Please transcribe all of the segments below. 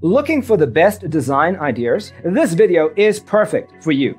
Looking for the best design ideas? This video is perfect for you.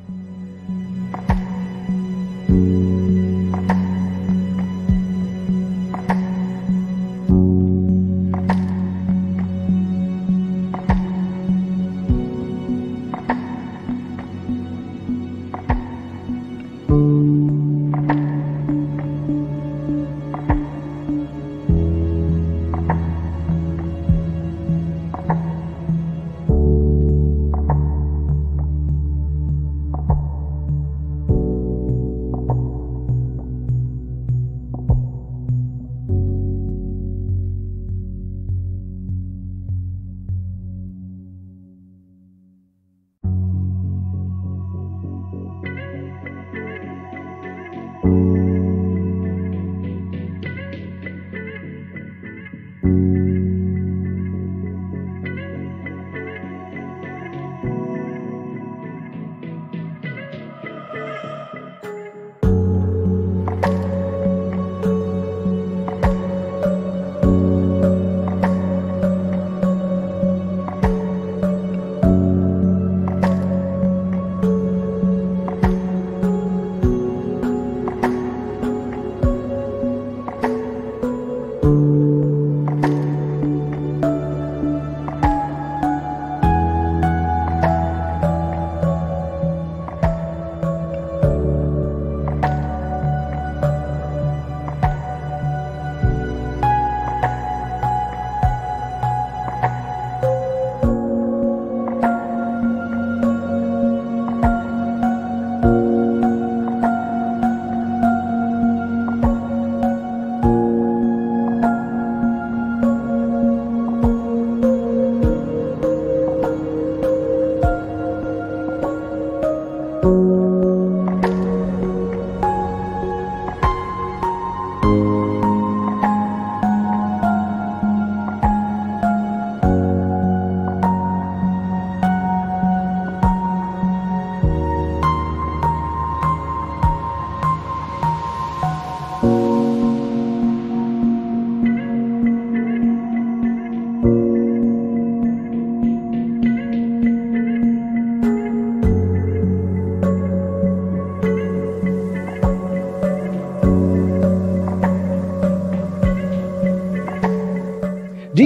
Do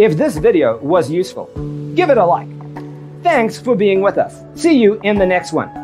If this video was useful, give it a like. Thanks for being with us. See you in the next one.